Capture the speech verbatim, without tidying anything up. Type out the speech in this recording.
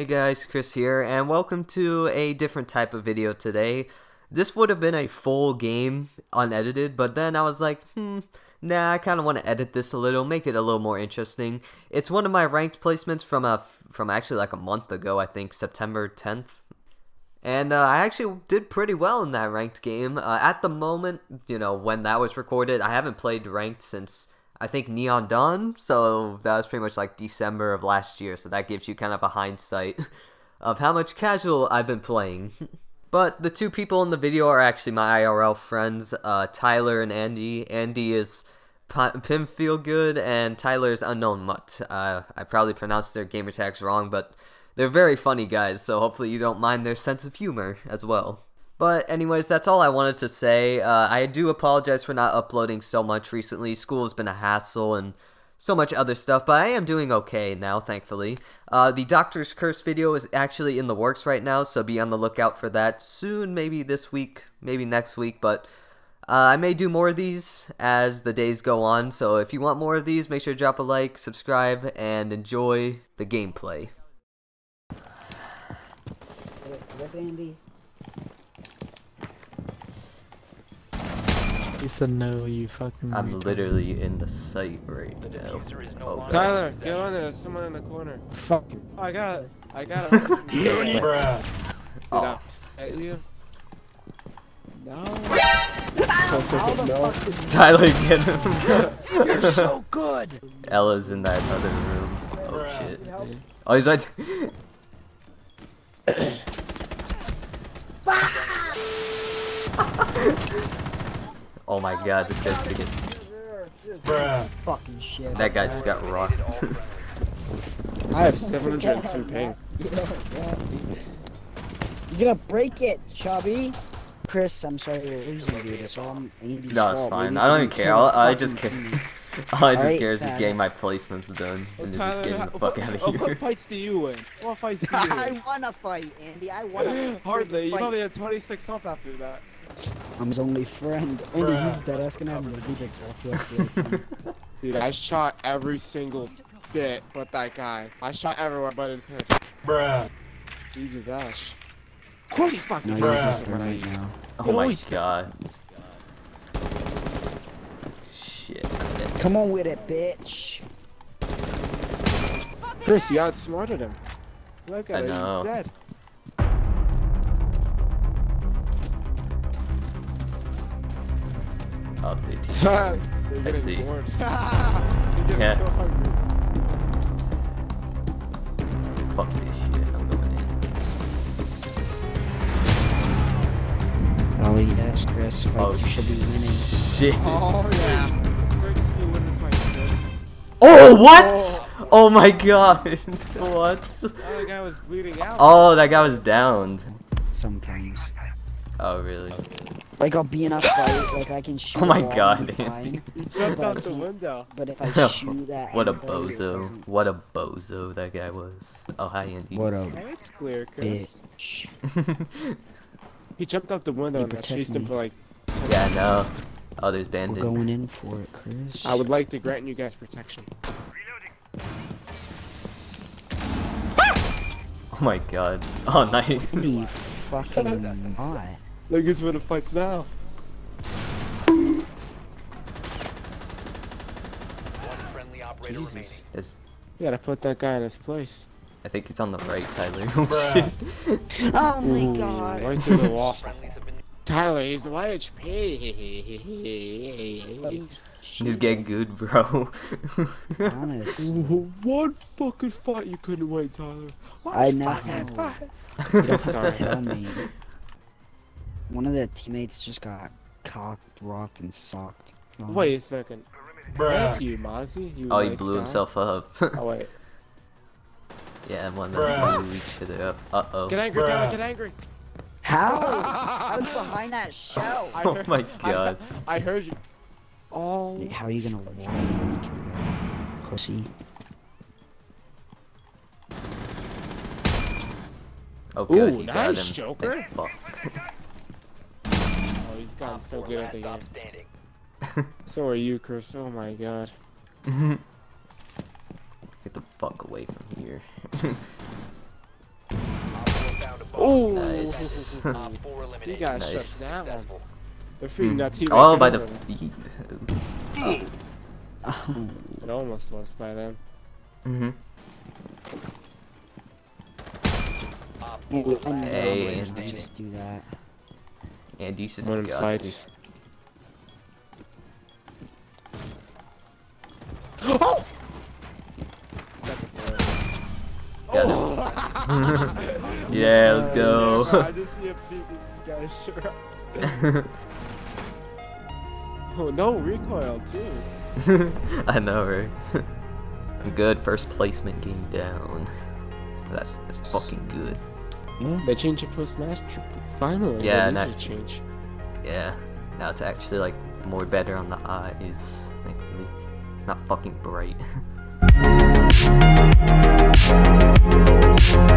Hey guys, Chris here, and welcome to a different type of video today. This would have been a full game, unedited, but then I was like, hmm, nah, I kind of want to edit this a little, make it a little more interesting. It's one of my ranked placements from a, from actually like a month ago, I think, September tenth. And uh, I actually did pretty well in that ranked game. Uh, at the moment, you know, when that was recorded, I haven't played ranked since I think Neon Dawn, so that was pretty much like December of last year, so that gives you kind of a hindsight of how much casual I've been playing. But the two people in the video are actually my I R L friends, uh, Tyler and Andy. Andy is PimFeelGood, and Tyler is Unknown Mutt. Uh, I probably pronounced their gamer tags wrong, but they're very funny guys, so hopefully you don't mind their sense of humor as well. But anyways, that's all I wanted to say. Uh, I do apologize for not uploading so much recently. School has been a hassle and so much other stuff, but I am doing okay now, thankfully. Uh, the Doctor's Curse video is actually in the works right now, so be on the lookout for that soon, maybe this week, maybe next week, but uh, I may do more of these as the days go on, so if you want more of these, make sure to drop a like, subscribe, and enjoy the gameplay. Slip, Andy. It's a no, you fucking. I'm retarded. Literally in the site right now. Oh, Tyler, get on there. There's someone in the corner. Fuck. Oh, I got it. I got it. No, need, bruh. Oh. Did I hit you? No. How the no. Fuck did you? Tyler, get him. You're so good. Ella's in that other room. Oh bruh. Shit. Help. Oh, he's right. Oh my god, this guy's big. Bruh. Fucking shit. That guy just got rocked. I have seven hundred ten ping. You're gonna break it, chubby. Chris, I'm sorry you're losing to this. So I'm Andy's fault. No, it's fine. I don't even care. I just care. All I just right, care is just getting my placements done and oh, Tyler, just getting the fuck what, out of here. What fights do you win? What fights do you win? I wanna fight, Andy. I wanna fight. Hardly. You probably had twenty-six up after that. I'm his only friend. Andy, he's dead ass gonna have the V-Dicks. Dude, I shot every single bit but that guy. I shot everyone but his head. Bruh. Jesus, Ash. Of course he's fucking no, uses when right I use. Oh my god. Shit. Come on with it, bitch. Chris, you outsmarted him. Look at him, he's dead. Oh, they teach I see. Yeah. So fuck this shit, I'm going in. Oh yes, Chris, fights oh, you should be winning. Shit. Oh yeah. It's great to see you winning fights, Chris. Oh what? Oh, oh my god. What? Oh, that guy was bleeding out. Oh, that guy was downed. Sometimes. Oh really? Like I'll be in a fight, like I can shoot. Oh my god, Andy. You jumped out the window. But if I shoot that. What a bozo. What a bozo that guy was. Oh hi Andy. What up? It's clear, Chris. He jumped out the window and I chased him for like. Yeah, I know. Oh, there's Bandit. We're going in for it, Chris. I would like to grant you guys protection. Oh my god. Oh nice. Holy fucking hot. Look who's winning fights now. Jesus. You gotta put that guy in his place. I think it's on the right, Tyler. Oh, shit. Oh my god. Ooh, right through the wall. Tyler, he's low H P. Just get good, bro. Honest. One fucking fight you couldn't wait, Tyler. One I know. Fight. Just sorry. Tell me. One of the teammates just got cocked, rocked, and socked. Oh. Wait a second. Bruh. Thank you, Mozzie. You oh, nice he blew guy. Himself up. Oh, wait. Yeah, and one that blew each other up. Uh-oh. Get angry, Bruh. Tyler, get angry. How? I was behind that shell. Oh, heard, my God. I, I heard you. Oh. Like, how are you going to walk? Pussy. Oh, good. Ooh, nice Joker. I'm so good at the game. So are you, Chris. Oh my god. Get the fuck away from here. You guys nice. Shut that one. They're feeding mm. that T-Rex. Oh, by the feet. It almost was by them. Mm-hmm. Hey, hey, hey. Just do that. Yeah, these just go. Fights. Oh! Oh. Yeah, let's go. I just see a peek and you guys sure. Oh no, recoil too. I know, right? Good first placement game down. So that's that's fucking good. Yeah, they changed it post match. Finally, yeah, they not change. Yeah, now it's actually like more better on the eyes. Thankfully, it's not fucking bright. We'll be right back.